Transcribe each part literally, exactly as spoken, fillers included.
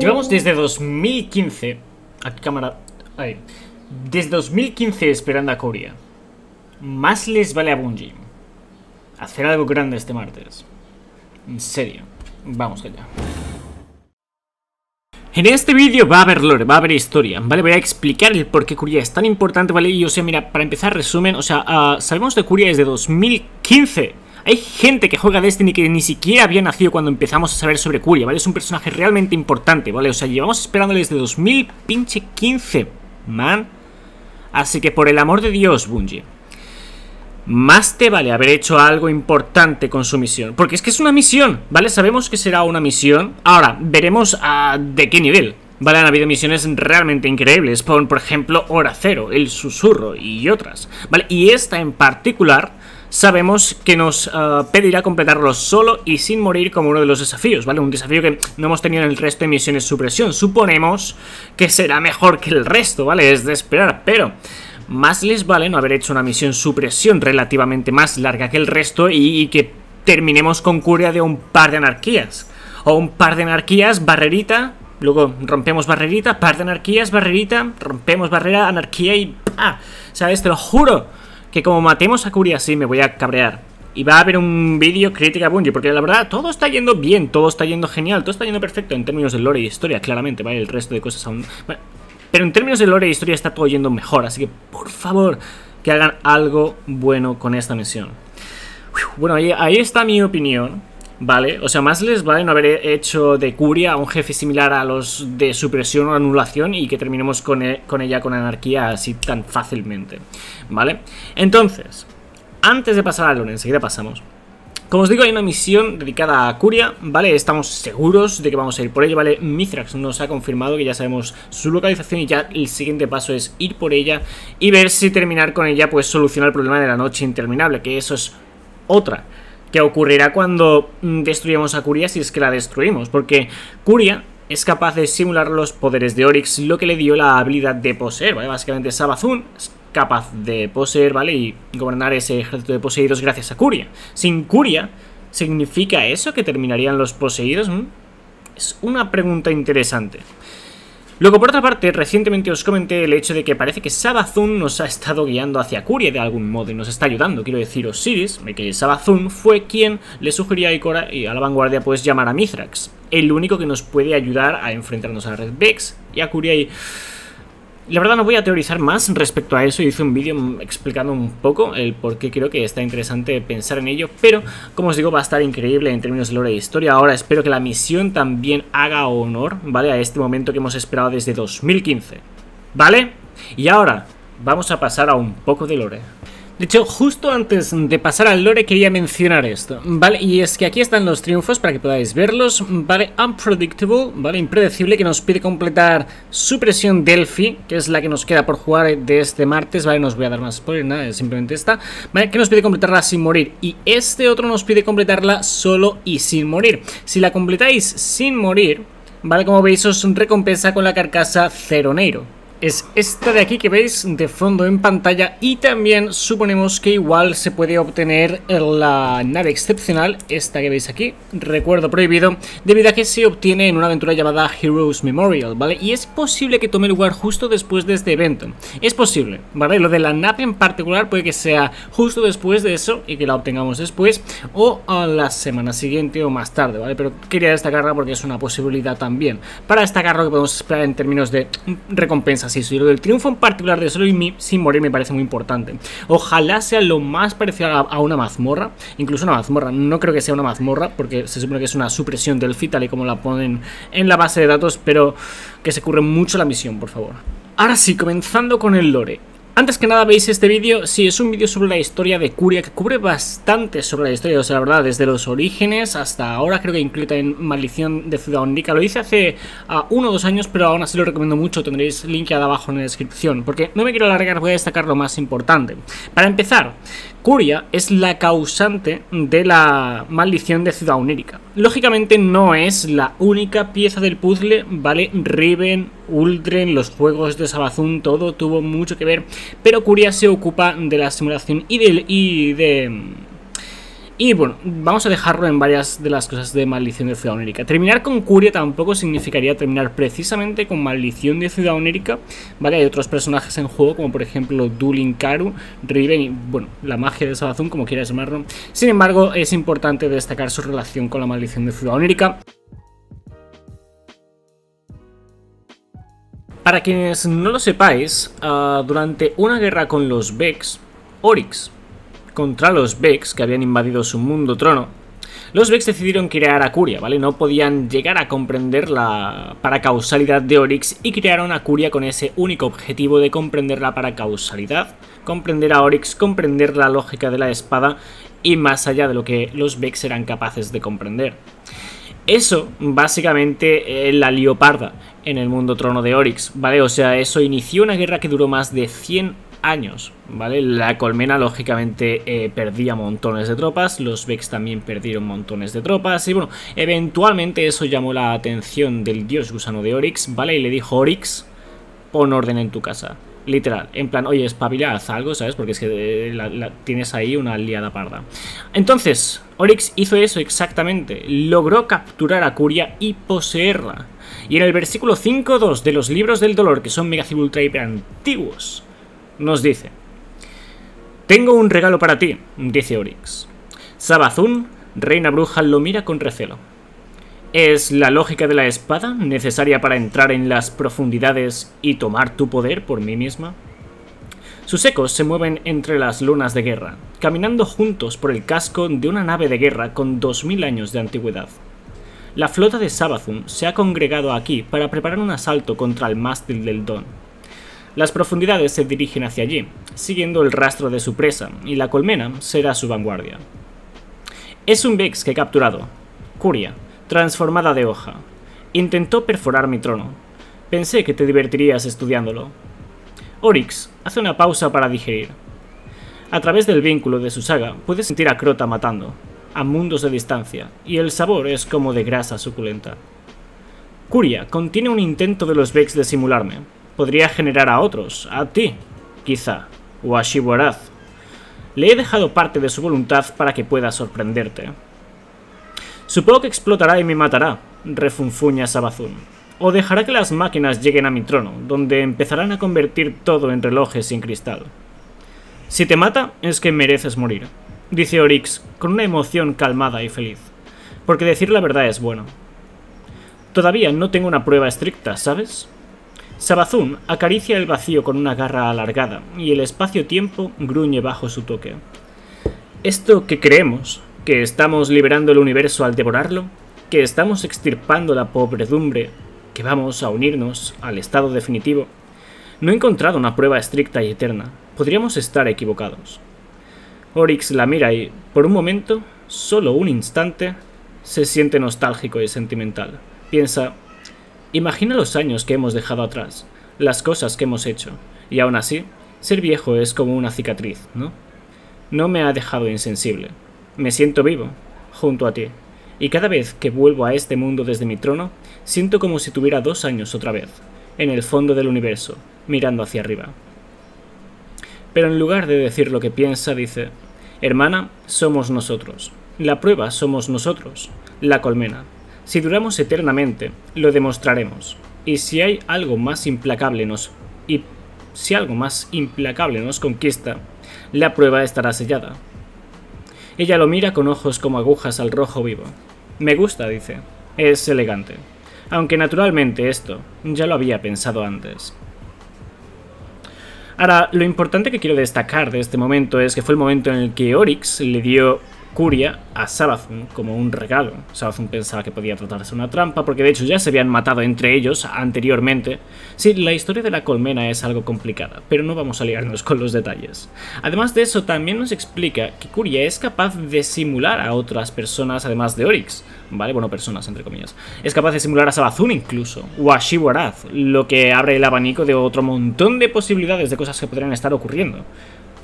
Llevamos desde dos mil quince a cámara... Ahí. Desde dos mil quince esperando a Quria. Más les vale a Bungie hacer algo grande este martes. En serio. Vamos allá. En este vídeo va a haber lore, va a haber historia, ¿vale? Voy a explicar el por qué Quria es tan importante, ¿vale? Y o sea, mira, para empezar, resumen, o sea, uh, sabemos de Quria desde dos mil quince. Hay gente que juega Destiny que ni siquiera había nacido cuando empezamos a saber sobre Quria, ¿vale? Es un personaje realmente importante, ¿vale? O sea, llevamos esperándole desde dos mil quince, man. Así que, por el amor de Dios, Bungie, más te vale haber hecho algo importante con su misión. Porque es que es una misión, ¿vale? Sabemos que será una misión. Ahora, veremos uh, de qué nivel. Vale, han habido misiones realmente increíbles. Por, por ejemplo, Hora Cero, El Susurro y otras. Vale, y esta en particular sabemos que nos uh, pedirá completarlo solo y sin morir como uno de los desafíos, ¿vale? Un desafío que no hemos tenido en el resto de misiones Supresión. Suponemos que será mejor que el resto, ¿vale? Es de esperar, pero... más les vale no haber hecho una misión Supresión relativamente más larga que el resto y, y que terminemos con Quria de un par de anarquías. O un par de anarquías, barrerita, luego rompemos barrerita, par de anarquías, barrerita, rompemos barrera, anarquía y... ¡pah! ¿Sabes? Te lo juro que como matemos a Quria así me voy a cabrear. Y va a haber un vídeo crítica a Bungie, porque la verdad todo está yendo bien, todo está yendo genial, todo está yendo perfecto en términos de lore y historia, claramente, ¿vale? El resto de cosas aún... Bueno, pero en términos de lore e historia está todo yendo mejor, así que por favor que hagan algo bueno con esta misión. Bueno, ahí, ahí está mi opinión, ¿vale? O sea, más les vale no haber hecho de Quria a un jefe similar a los de Supresión o Anulación y que terminemos con, e con ella con anarquía así tan fácilmente, ¿vale? Entonces, antes de pasar al lore, enseguida pasamos. Como os digo, hay una misión dedicada a Quria, ¿vale? Estamos seguros de que vamos a ir por ello, ¿vale? Mithrax nos ha confirmado que ya sabemos su localización y ya el siguiente paso es ir por ella y ver si terminar con ella, pues soluciona el problema de la noche interminable, que eso es otra que ocurrirá cuando destruyamos a Quria, si es que la destruimos, porque Quria es capaz de simular los poderes de Oryx, lo que le dio la habilidad de poseer, ¿vale? Básicamente Savathûn es capaz de poseer, ¿vale? Y gobernar ese ejército de poseídos gracias a Quria. Sin Quria, ¿significa eso que terminarían los poseídos? ¿Mm? Es una pregunta interesante. Luego, por otra parte, recientemente os comenté el hecho de que parece que Savathûn nos ha estado guiando hacia Quria de algún modo y nos está ayudando. Quiero decir, Osiris, que Savathûn fue quien le sugirió a Ikora y a la vanguardia pues llamar a Mithrax, el único que nos puede ayudar a enfrentarnos a Red Vex y a Quria y... La verdad no voy a teorizar más respecto a eso, hice un vídeo explicando un poco el por qué creo que está interesante pensar en ello, pero como os digo va a estar increíble en términos de lore e historia. Ahora espero que la misión también haga honor, ¿vale? A este momento que hemos esperado desde dos mil quince, ¿vale? Y ahora vamos a pasar a un poco de lore. De hecho, justo antes de pasar al lore quería mencionar esto, ¿vale? Y es que aquí están los triunfos para que podáis verlos, ¿vale? Unpredictable, ¿vale? Impredecible, que nos pide completar Supresión Delphi, que es la que nos queda por jugar de este martes, ¿vale? No os voy a dar más spoiler, nada, simplemente esta, ¿vale? Que nos pide completarla sin morir. Y este otro nos pide completarla solo y sin morir. Si la completáis sin morir, ¿vale? Como veis, os recompensa con la carcasa Cero Neiro. Es esta de aquí que veis de fondo en pantalla y también suponemos que igual se puede obtener en la nave excepcional, esta que veis aquí, Recuerdo Prohibido, debido a que se obtiene en una aventura llamada Heroes Memorial, ¿vale? Y es posible que tome lugar justo después de este evento, es posible, ¿vale? Lo de la nave en particular puede que sea justo después de eso y que la obtengamos después o a la semana siguiente o más tarde, ¿vale? Pero quería destacarla porque es una posibilidad también para destacar lo que podemos esperar en términos de recompensas. Así es, y lo del triunfo en particular de solo y mi, sin morir me parece muy importante. Ojalá sea lo más parecido a, a una mazmorra, incluso una mazmorra. No creo que sea una mazmorra porque se supone que es una Supresión Delphi tal y como la ponen en la base de datos, pero que se curre mucho la misión, por favor. Ahora sí, comenzando con el lore. Antes que nada veis este vídeo, sí, es un vídeo sobre la historia de Quria que cubre bastante sobre la historia, o sea, la verdad, desde los orígenes hasta ahora, creo que incluye en Maldición de Ciudad Onírica, lo hice hace uh, uno o dos años, pero aún así lo recomiendo mucho, tendréis link abajo en la descripción, porque no me quiero alargar, voy a destacar lo más importante. Para empezar, Quria es la causante de la Maldición de Ciudad Onírica. Lógicamente no es la única pieza del puzzle, ¿vale? Riven, Uldren, los juegos de Savathûn, todo tuvo mucho que ver, pero Quria se ocupa de la simulación y de, y de, Y bueno, vamos a dejarlo en varias de las cosas de Maldición de Ciudad Onírica. Terminar con Quria tampoco significaría terminar precisamente con Maldición de Ciudad Onírica, ¿vale? Hay otros personajes en juego, como por ejemplo Dulinkaru, Riven y, bueno, la magia de Savathûn, como quieras llamarlo. Sin embargo, es importante destacar su relación con la Maldición de Ciudad Onírica. Para quienes no lo sepáis, uh, durante una guerra con los Vex, Oryx contra los Vex, que habían invadido su mundo trono, los Vex decidieron crear a Quria, ¿vale? No podían llegar a comprender la paracausalidad de Oryx y crearon a Quria con ese único objetivo de comprender la paracausalidad, comprender a Oryx, comprender la lógica de la espada y más allá de lo que los Vex eran capaces de comprender. Eso, básicamente, eh, la leoparda en el mundo trono de Oryx, ¿vale? O sea, eso inició una guerra que duró más de cien años, ¿vale? La colmena, lógicamente, eh, perdía montones de tropas, los Vex también perdieron montones de tropas, y bueno, eventualmente eso llamó la atención del dios gusano de Oryx, ¿vale? Y le dijo, Oryx, pon orden en tu casa, literal, en plan, oye, espabila, haz algo, ¿sabes? Porque es que eh, la, la, tienes ahí una liada parda. Entonces, Oryx hizo eso exactamente, logró capturar a Quria y poseerla. Y en el versículo cinco punto dos de los Libros del Dolor, que son mega civil ultra hiper antiguos, nos dice: tengo un regalo para ti, dice Oryx. Savathûn, reina bruja, lo mira con recelo. ¿Es la lógica de la espada necesaria para entrar en las profundidades y tomar tu poder por mí misma? Sus ecos se mueven entre las lunas de guerra, caminando juntos por el casco de una nave de guerra con dos mil años de antigüedad. La flota de Savathûn se ha congregado aquí para preparar un asalto contra el mástil del Don. Las profundidades se dirigen hacia allí, siguiendo el rastro de su presa, y la colmena será su vanguardia. Es un Vex que he capturado, Quria, transformada de hoja. Intentó perforar mi trono. Pensé que te divertirías estudiándolo. Oryx hace una pausa para digerir. A través del vínculo de su saga puedes sentir a Crota matando, a mundos de distancia, y el sabor es como de grasa suculenta. Quria contiene un intento de los Vex de simularme. Podría generar a otros, a ti, quizá, o a Shibu Arath. Le he dejado parte de su voluntad para que pueda sorprenderte. Supongo que explotará y me matará, refunfuña Savathûn. O dejará que las máquinas lleguen a mi trono, donde empezarán a convertir todo en relojes sin cristal. Si te mata, es que mereces morir, dice Oryx, con una emoción calmada y feliz. Porque decir la verdad es bueno. Todavía no tengo una prueba estricta, ¿sabes? Savathûn acaricia el vacío con una garra alargada, y el espacio-tiempo gruñe bajo su toque. Esto que creemos, que estamos liberando el universo al devorarlo, que estamos extirpando la pobredumbre, que vamos a unirnos al estado definitivo, no he encontrado una prueba estricta y eterna. Podríamos estar equivocados. Oryx la mira y, por un momento, solo un instante, se siente nostálgico y sentimental. Piensa... Imagina los años que hemos dejado atrás, las cosas que hemos hecho, y aún así, ser viejo es como una cicatriz, ¿no? No me ha dejado insensible. Me siento vivo, junto a ti, y cada vez que vuelvo a este mundo desde mi trono, siento como si tuviera dos años otra vez, en el fondo del universo, mirando hacia arriba. Pero en lugar de decir lo que piensa, dice, hermana, somos nosotros, la prueba somos nosotros, la colmena. Si duramos eternamente, lo demostraremos. Y si hay algo más implacable nos y si algo más implacable nos conquista, la prueba estará sellada. Ella lo mira con ojos como agujas al rojo vivo. Me gusta, dice. Es elegante. Aunque naturalmente esto ya lo había pensado antes. Ahora, lo importante que quiero destacar de este momento es que fue el momento en el que Oryx le dio Quria a Savathûn como un regalo. Savathûn pensaba que podía tratarse de una trampa, porque de hecho ya se habían matado entre ellos anteriormente. Sí, la historia de la colmena es algo complicada, pero no vamos a liarnos con los detalles. Además de eso, también nos explica que Quria es capaz de simular a otras personas, además de Oryx, ¿vale? Bueno, personas, entre comillas. Es capaz de simular a Savathûn incluso, o a Shibu Arath, lo que abre el abanico de otro montón de posibilidades de cosas que podrían estar ocurriendo.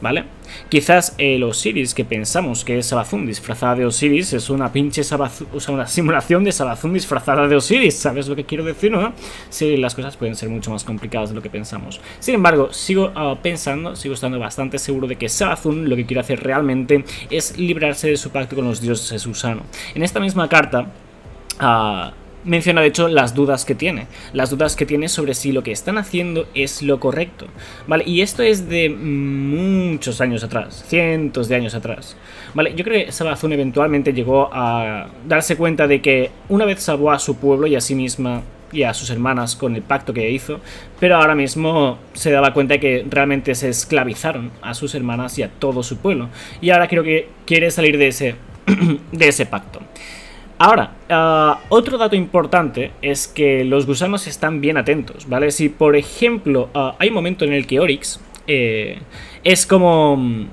¿vale? Quizás el Osiris que pensamos que es Savathûn disfrazada de Osiris es una pinche Savathûn, o sea, una simulación de Savathûn disfrazada de Osiris, ¿sabes lo que quiero decir, no? Sí, las cosas pueden ser mucho más complicadas de lo que pensamos. Sin embargo, sigo uh, pensando, sigo estando bastante seguro de que Savathûn lo que quiere hacer realmente es librarse de su pacto con los dioses Usano. En esta misma carta... Uh, menciona de hecho las dudas que tiene, las dudas que tiene sobre si lo que están haciendo es lo correcto, ¿vale? Y esto es de muchos años atrás, cientos de años atrás, ¿vale? Yo creo que Savathûn eventualmente llegó a darse cuenta de que una vez salvó a su pueblo y a sí misma y a sus hermanas con el pacto que hizo, pero ahora mismo se daba cuenta de que realmente se esclavizaron a sus hermanas y a todo su pueblo, y ahora creo que quiere salir de ese, de ese pacto. Ahora, uh, otro dato importante es que los gusanos están bien atentos, ¿vale? Si, por ejemplo, uh, hay un momento en el que Oryx eh, es como...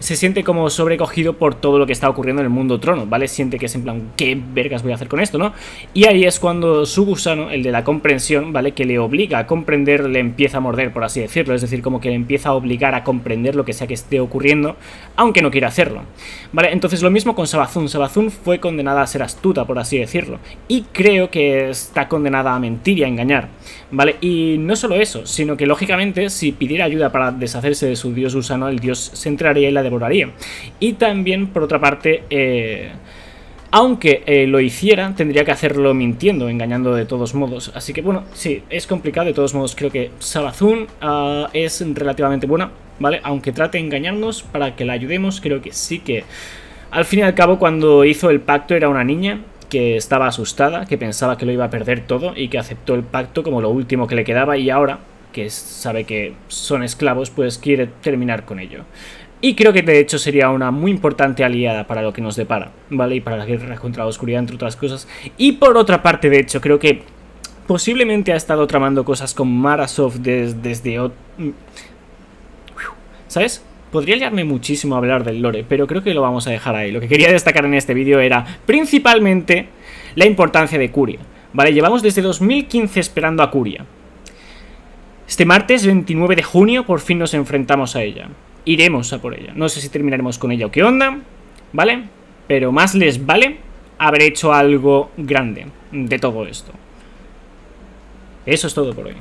se siente como sobrecogido por todo lo que está ocurriendo en el mundo trono, ¿vale? Siente que es en plan, ¿qué vergas voy a hacer con esto, no? Y ahí es cuando su gusano, el de la comprensión, ¿vale? Que le obliga a comprender, le empieza a morder, por así decirlo. Es decir, como que le empieza a obligar a comprender lo que sea que esté ocurriendo, aunque no quiera hacerlo, ¿vale? Entonces lo mismo con Savathûn. Savathûn fue condenada a ser astuta, por así decirlo. Y creo que está condenada a mentir y a engañar, ¿vale? Y no solo eso, sino que lógicamente, si pidiera ayuda para deshacerse de su dios gusano, el dios se entraría y la devoraría. Y también, por otra parte, eh, aunque eh, lo hiciera, tendría que hacerlo mintiendo, engañando de todos modos. Así que bueno, sí, es complicado. De todos modos, creo que Savathûn uh, es relativamente buena, ¿vale? Aunque trate de engañarnos para que la ayudemos, creo que sí que... Al fin y al cabo, cuando hizo el pacto era una niña que estaba asustada, que pensaba que lo iba a perder todo y que aceptó el pacto como lo último que le quedaba, y ahora, que sabe que son esclavos, pues quiere terminar con ello. Y creo que de hecho sería una muy importante aliada para lo que nos depara, ¿vale? Y para la guerra contra la oscuridad, entre otras cosas. Y por otra parte, de hecho, creo que posiblemente ha estado tramando cosas con Marasov des, desde... ¿Sabes? Podría liarme muchísimo a hablar del lore, pero creo que lo vamos a dejar ahí. Lo que quería destacar en este vídeo era principalmente la importancia de Quria, ¿vale? Llevamos desde dos mil quince esperando a Quria. Este martes veintinueve de junio por fin nos enfrentamos a ella. Iremos a por ella. No sé si terminaremos con ella o qué onda, ¿vale? Pero más les vale haber hecho algo grande de todo esto. Eso es todo por hoy.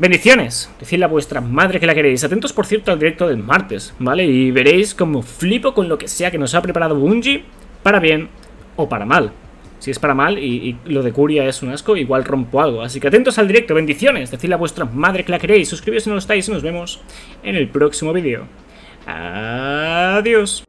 Bendiciones. Decidle a vuestra madre que la queréis. Atentos, por cierto, al directo del martes, ¿vale? Y veréis como flipo con lo que sea que nos ha preparado Bungie, para bien o para mal. Si es para mal y, y lo de Quria es un asco, igual rompo algo. Así que atentos al directo. Bendiciones. Decidle a vuestra madre que la queréis. Suscribíos si no lo estáis y nos vemos en el próximo vídeo. Adiós.